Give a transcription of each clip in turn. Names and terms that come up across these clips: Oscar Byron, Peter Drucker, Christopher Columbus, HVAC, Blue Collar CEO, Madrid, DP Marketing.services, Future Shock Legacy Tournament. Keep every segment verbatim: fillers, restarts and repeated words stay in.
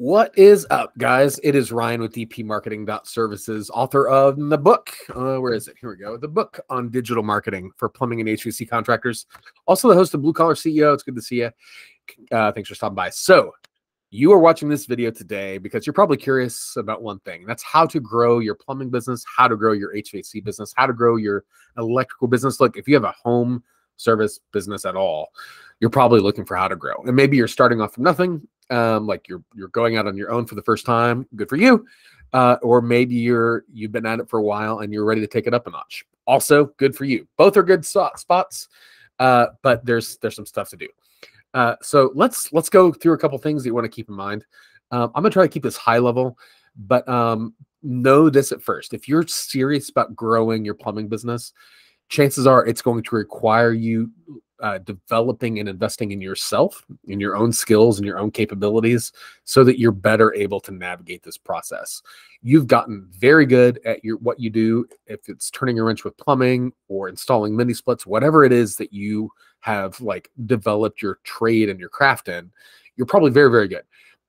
What is up, guys? It is Ryan with D P Marketing.services, author of the book. Uh, where is it? Here we go. The book on digital marketing for plumbing and H V A C contractors. Also the host of Blue Collar C E O. It's good to see you. Uh, thanks for stopping by. So you are watching this video today because you're probably curious about one thing. That's how to grow your plumbing business, how to grow your H V A C business, how to grow your electrical business. Look, if you have a home service business at all, you're probably looking for how to grow. And maybe you're starting off from nothing, um, like you're you're going out on your own for the first time. Good for you. Uh, or maybe you're you've been at it for a while and you're ready to take it up a notch. Also, good for you. Both are good so spots, uh, but there's there's some stuff to do. Uh, so let's let's go through a couple things that you want to keep in mind. Um, I'm gonna try to keep this high level, but um, know this at first: if you're serious about growing your plumbing business, chances are it's going to require you uh, developing and investing in yourself, in your own skills and your own capabilities so that you're better able to navigate this process. You've gotten very good at your what you do, if it's turning a wrench with plumbing or installing mini splits, whatever it is that you have like developed your trade and your craft in, you're probably very, very good.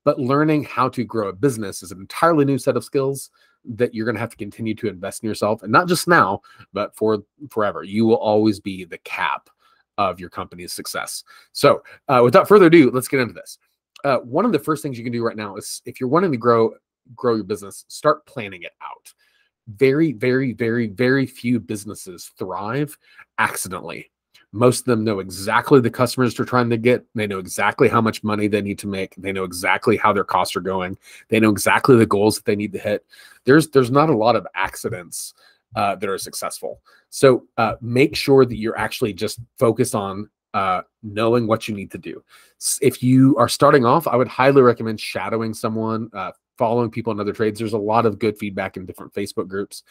But learning how to grow a business is an entirely new set of skills that you're going to have to continue to invest in yourself, and not just now, but for forever. You will always be the cap of your company's success. So uh, without further ado, let's get into this. Uh, one of the first things you can do right now is, if you're wanting to grow, grow your business, start planning it out. Very, very, very, very few businesses thrive accidentally. Most of them know exactly the customers they're trying to get. They know exactly how much money they need to make. They know exactly how their costs are going. They know exactly the goals that they need to hit. There's there's not a lot of accidents uh, that are successful. So uh, make sure that you're actually just focused on uh, knowing what you need to do. If you are starting off, I would highly recommend shadowing someone, uh, following people in other trades. There's a lot of good feedback in different Facebook groups.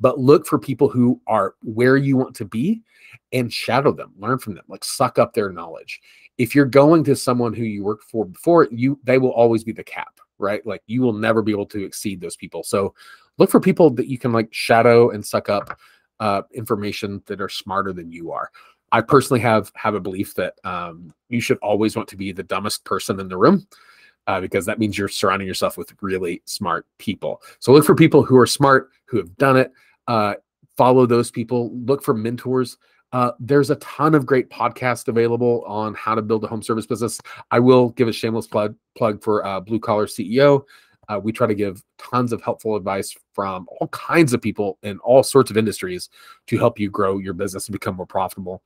But look for people who are where you want to be and shadow them, learn from them, like suck up their knowledge. If you're going to someone who you worked for before, you they will always be the cap, right? Like you will never be able to exceed those people. So look for people that you can like shadow and suck up uh, information that are smarter than you are. I personally have have a belief that um, you should always want to be the dumbest person in the room. Uh, because that means you're surrounding yourself with really smart people. So look for people who are smart, who have done it. Uh, follow those people. Look for mentors. Uh, there's a ton of great podcasts available on how to build a home service business. I will give a shameless plug plug for uh, Blue Collar C E O. Uh, we try to give tons of helpful advice from all kinds of people in all sorts of industries to help you grow your business and become more profitable.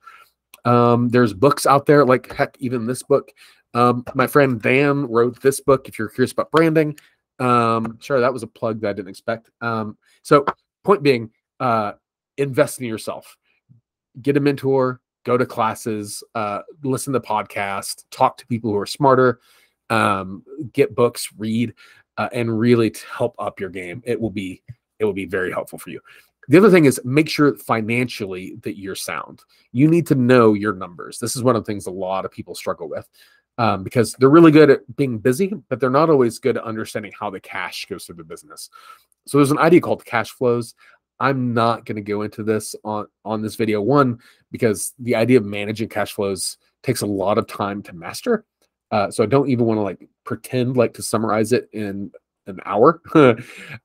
Um, there's books out there, like heck, even this book. Um, my friend Dan wrote this book, if you're curious about branding. Um, sure, that was a plug that I didn't expect. Um, so point being, uh, invest in yourself. Get a mentor, go to classes, uh, listen to podcasts, talk to people who are smarter, um, get books, read, uh, and really help up your game. It will be, it will be very helpful for you. The other thing is, make sure financially that you're sound. You need to know your numbers. This is one of the things a lot of people struggle with. Um, because they're really good at being busy, but they're not always good at understanding how the cash goes through the business. So there's an idea called cash flows. I'm not going to go into this on, on this video, one, because the idea of managing cash flows takes a lot of time to master. Uh, so I don't even want to like pretend like to summarize it in an hour.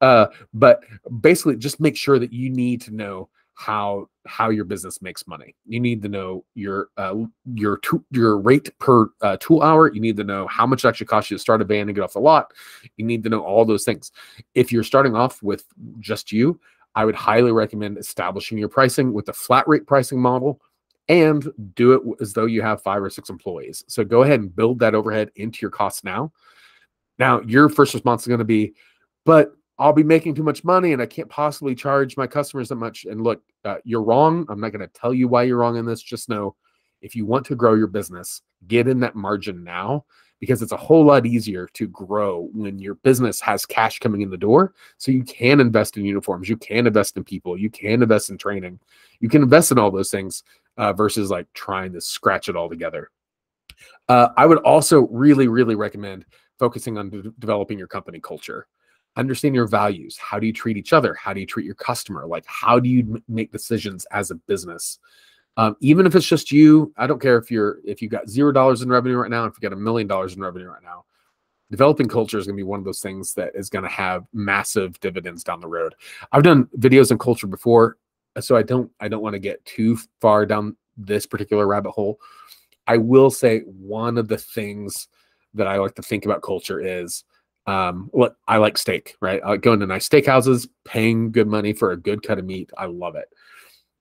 uh, but basically just make sure that you need to know how how your business makes money. You need to know your uh, your your rate per uh, tool hour. You need to know how much it actually costs you to start a van and get off the lot. You need to know all those things. If you're starting off with just you, I would highly recommend establishing your pricing with the flat rate pricing model, and do it as though you have five or six employees. So go ahead and build that overhead into your costs now. Now, your first response is going to be, but I'll be making too much money and I can't possibly charge my customers that much. And look, uh, you're wrong. I'm not going to tell you why you're wrong in this. Just know, if you want to grow your business, get in that margin now, because it's a whole lot easier to grow when your business has cash coming in the door. So you can invest in uniforms. You can invest in people. You can invest in training. You can invest in all those things uh, versus like trying to scratch it all together. Uh, I would also really, really recommend focusing on de- developing your company culture. Understand your values. How do you treat each other? How do you treat your customer? Like, how do you make decisions as a business? Um, even if it's just you, I don't care if you're, if you got zero dollars in revenue right now, if you got a million dollars in revenue right now, developing culture is going to be one of those things that is going to have massive dividends down the road. I've done videos on culture before, so I don't, I don't want to get too far down this particular rabbit hole. I will say one of the things that I like to think about culture is, um, what I like steak, right? I like going to nice steakhouses, paying good money for a good cut of meat. I love it.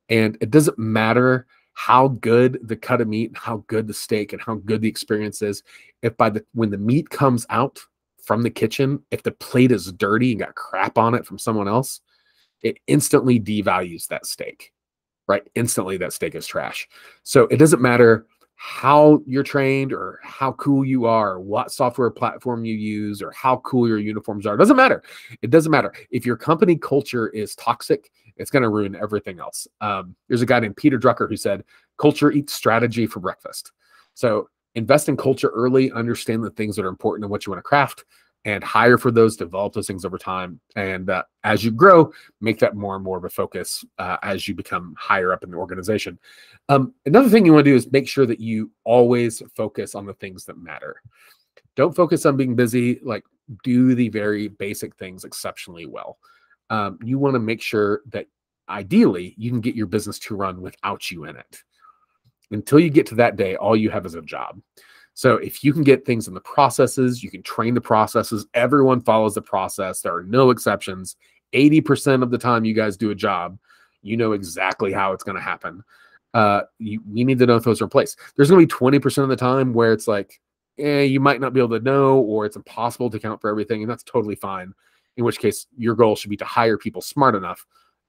And it doesn't matter how good the cut of meat, how good the steak, and how good the experience is. If by the, when the meat comes out from the kitchen, if the plate is dirty and got crap on it from someone else, it instantly devalues that steak, right? Instantly that steak is trash. So it doesn't matter how you're trained or how cool you are, or what software platform you use, or how cool your uniforms are. It doesn't matter. It doesn't matter. If your company culture is toxic, it's going to ruin everything else. Um, there's a guy named Peter Drucker who said, culture eats strategy for breakfast. So invest in culture early, understand the things that are important and what you want to craft, and hire for those, develop those things over time. And uh, as you grow, make that more and more of a focus uh, as you become higher up in the organization. Um, another thing you want to do is make sure that you always focus on the things that matter. Don't focus on being busy. Like, do the very basic things exceptionally well. Um, you want to make sure that ideally you can get your business to run without you in it. Until you get to that day, all you have is a job. So if you can get things in the processes, you can train the processes. Everyone follows the process. There are no exceptions. eighty percent of the time you guys do a job, you know exactly how it's going to happen. Uh, you, you need to know if those are in place. There's going to be twenty percent of the time where it's like, eh, you might not be able to know, or it's impossible to account for everything. And that's totally fine. In which case, your goal should be to hire people smart enough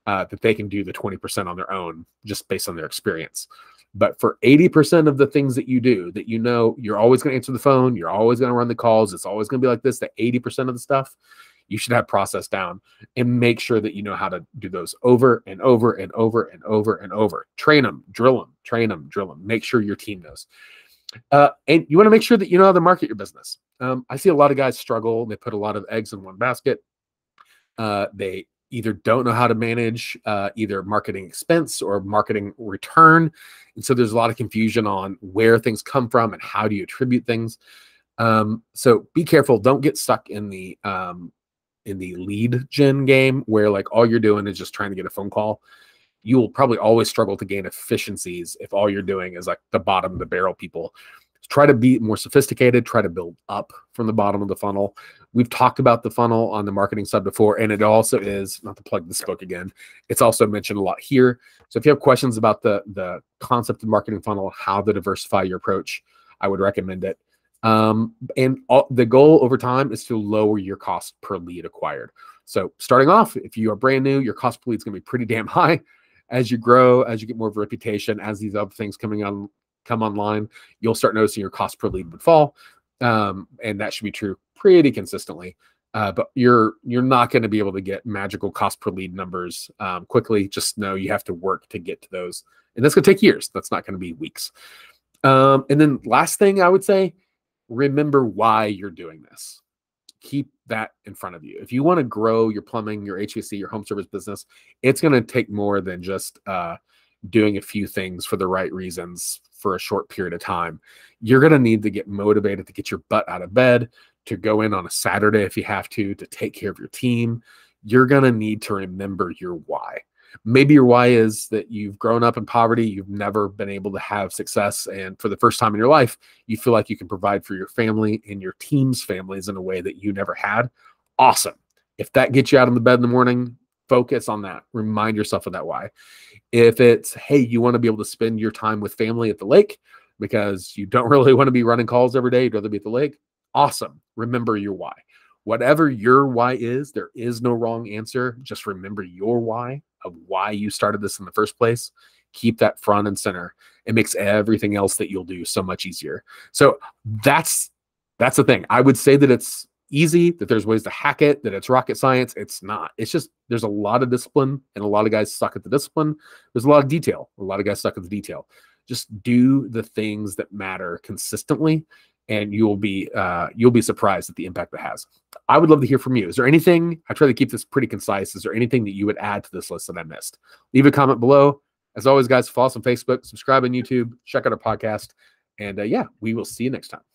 uh, that they can do the twenty percent on their own, just based on their experience. But for eighty percent of the things that you do, that you know you're always going to answer the phone, you're always going to run the calls, it's always going to be like this, that eighty percent of the stuff, you should have process down and make sure that you know how to do those over and over and over and over and over. Train them, drill them, train them, drill them. Make sure your team knows. Uh, and you want to make sure that you know how to market your business. Um, I see a lot of guys struggle. They put a lot of eggs in one basket. Uh, they either don't know how to manage uh, either marketing expense or marketing return. And so there's a lot of confusion on where things come from and how do you attribute things. Um, so be careful. Don't get stuck in the um, in the lead gen game where like all you're doing is just trying to get a phone call. You will probably always struggle to gain efficiencies if all you're doing is like the bottom of the barrel people. Try to be more sophisticated, try to build up from the bottom of the funnel. We've talked about the funnel on the marketing sub before, and it also is, not to plug this book again, it's also mentioned a lot here. So if you have questions about the, the concept of marketing funnel, how to diversify your approach, I would recommend it. Um, and all, the goal over time is to lower your cost per lead acquired. So starting off, if you are brand new, your cost per lead is gonna be pretty damn high. As you grow, as you get more of a reputation, as these other things coming on, come online, you'll start noticing your cost per lead would fall. Um, and that should be true pretty consistently. Uh, but you're you're not going to be able to get magical cost per lead numbers um, quickly. Just know you have to work to get to those. And that's going to take years. That's not going to be weeks. Um, and then last thing I would say, remember why you're doing this. Keep that in front of you. If you want to grow your plumbing, your H V A C, your home service business, it's going to take more than just uh, doing a few things for the right reasons for a short period of time. You're going to need to get motivated to get your butt out of bed, to go in on a Saturday if you have to, to take care of your team. You're going to need to remember your why. Maybe your why is that you've grown up in poverty, you've never been able to have success, and for the first time in your life, you feel like you can provide for your family and your team's families in a way that you never had. Awesome. If that gets you out of the bed in the morning, focus on that. Remind yourself of that why. If it's, hey, you want to be able to spend your time with family at the lake because you don't really want to be running calls every day, you'd rather be at the lake. Awesome. Remember your why. Whatever your why is, there is no wrong answer. Just remember your why of why you started this in the first place. Keep that front and center. It makes everything else that you'll do so much easier. So that's, that's the thing. I would say that it's easy, that there's ways to hack it, that it's rocket science. It's not. It's just there's a lot of discipline, and a lot of guys suck at the discipline. There's a lot of detail. A lot of guys suck at the detail. Just do the things that matter consistently, and you'll be uh, you'll be surprised at the impact that has. I would love to hear from you. Is there anything? I try to keep this pretty concise. Is there anything that you would add to this list that I missed? Leave a comment below. As always, guys, follow us on Facebook, subscribe on YouTube, check out our podcast, and uh, yeah, we will see you next time.